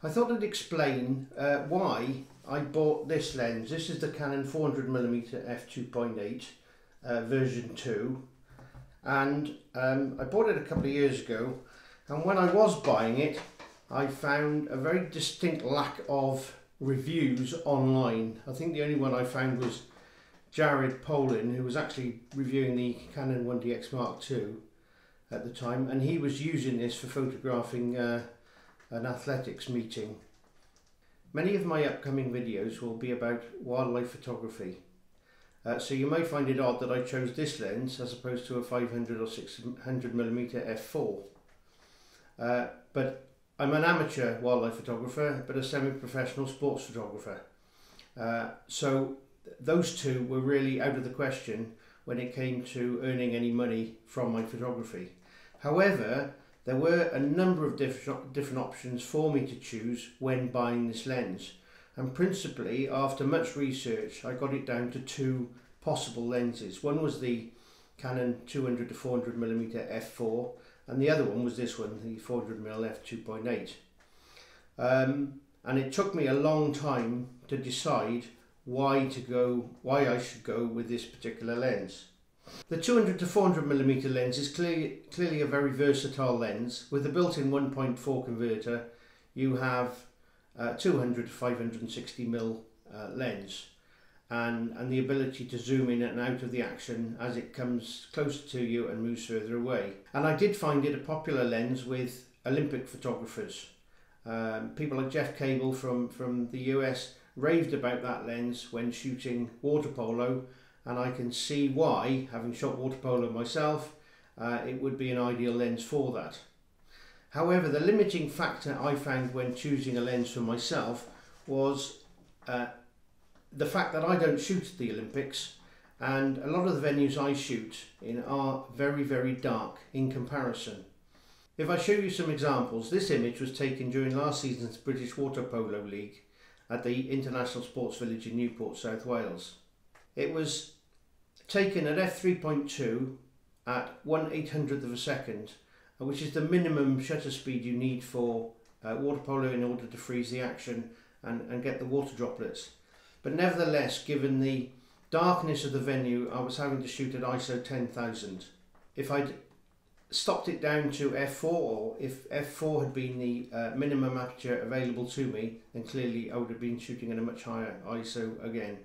I thought I'd explain why I bought this lens. This is the Canon 400mm f2.8 version 2, and I bought it a couple of years ago, and when I was buying it I found a very distinct lack of reviews online. I think the only one I found was Jared Polin, who was actually reviewing the Canon 1DX Mark II at the time, and he was using this for photographing an athletics meeting. Many of my upcoming videos will be about wildlife photography, so you may find it odd that I chose this lens as opposed to a 500 or 600mm f4. But I'm an amateur wildlife photographer, but a semi-professional sports photographer. So those two were really out of the question when it came to earning any money from my photography. However, there were a number of different options for me to choose when buying this lens, and principally after much research I got it down to two possible lenses. One was the Canon 200-400mm f4, and the other one was this one, the 400mm f2.8. And it took me a long time to decide why I should go with this particular lens. The 200-400mm lens is clearly a very versatile lens. With the built-in 1.4 converter, you have 200-560mm lens, and the ability to zoom in and out of the action as it comes closer to you and moves further away. And I did find it a popular lens with Olympic photographers. People like Jeff Cable from the US raved about that lens when shooting water polo, and I can see why, having shot water polo myself, it would be an ideal lens for that. However, the limiting factor I found when choosing a lens for myself was the fact that I don't shoot the Olympics, and a lot of the venues I shoot in are very, very dark in comparison. If I show you some examples, this image was taken during last season's British Water Polo League at the International Sports Village in Newport, South Wales. It was taken at f3.2 at 1/800th of a second, which is the minimum shutter speed you need for water polo in order to freeze the action and get the water droplets. But nevertheless, given the darkness of the venue, I was having to shoot at ISO 10,000. If I'd stopped it down to f4, or if f4 had been the minimum aperture available to me, then clearly I would have been shooting at a much higher ISO again.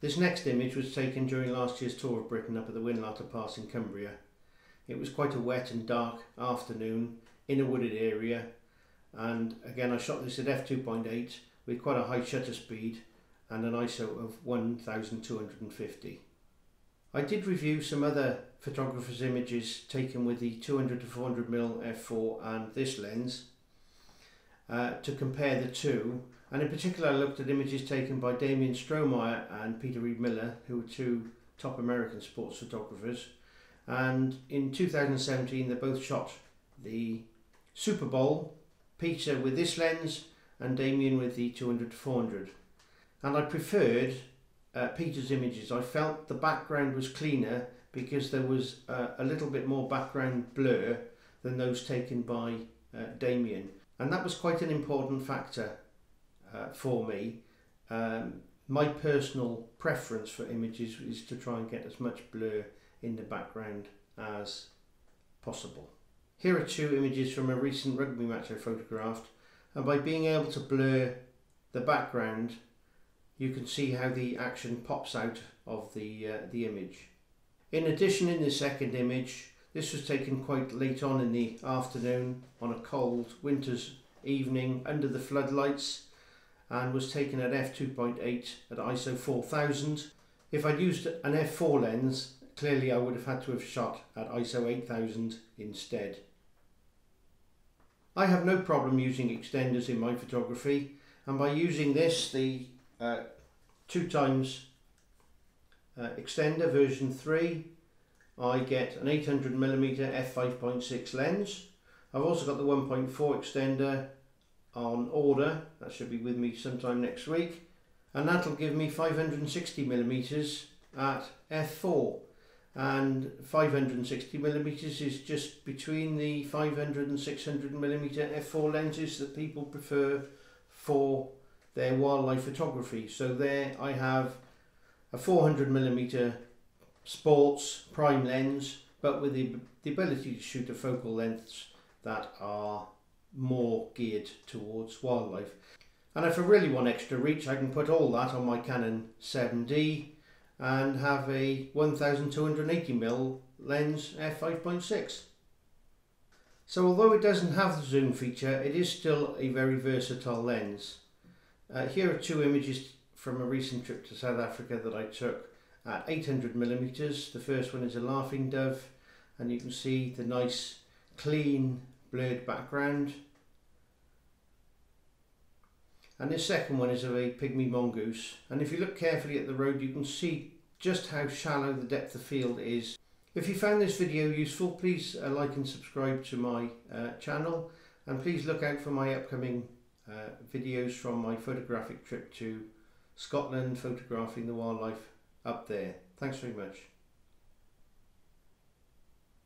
This next image was taken during last year's tour of Britain up at the Winlatter Pass in Cumbria. It was quite a wet and dark afternoon in a wooded area, and again I shot this at f2.8 with quite a high shutter speed and an ISO of 1250. I did review some other photographers' images taken with the 200-400mm f4 and this lens to compare the two, and in particular I looked at images taken by Damien Strohmeyer and Peter Reed Miller, who were two top American sports photographers, and in 2017 they both shot the Super Bowl, Peter with this lens and Damien with the 200-400, and I preferred Peter's images. I felt the background was cleaner because there was a little bit more background blur than those taken by Damien, and that was quite an important factor for me. My personal preference for images is to try and get as much blur in the background as possible. Here are two images from a recent rugby match I photographed, and by being able to blur the background you can see how the action pops out of the image. In addition, in the second image, this was taken quite late on in the afternoon on a cold winter's evening under the floodlights, and was taken at f2.8 at ISO 4000. If I'd used an f4 lens, clearly I would have had to have shot at ISO 8000 instead. I have no problem using extenders in my photography, and by using this, the 2x extender version 3, I get an 800mm f5.6 lens. I've also got the 1.4 extender on order. That should be with me sometime next week, and that'll give me 560mm at f4, and 560 millimeters is just between the 500 and 600 millimeter f4 lenses that people prefer for their wildlife photography. So there I have a 400 millimeter sports prime lens, but with the ability to shoot a focal lengths that are more geared towards wildlife. And if I really want extra reach, I can put all that on my Canon 7D and have a 1280mm lens f5.6. So although it doesn't have the zoom feature, it is still a very versatile lens. Here are two images from a recent trip to South Africa that I took at 800mm. The first one is a laughing dove, and you can see the nice clean blurred background. And this second one is of a pygmy mongoose, and if you look carefully at the road you can see just how shallow the depth of field is. If you found this video useful, please like and subscribe to my channel, and please look out for my upcoming videos from my photographic trip to Scotland, photographing the wildlife up there. Thanks very much.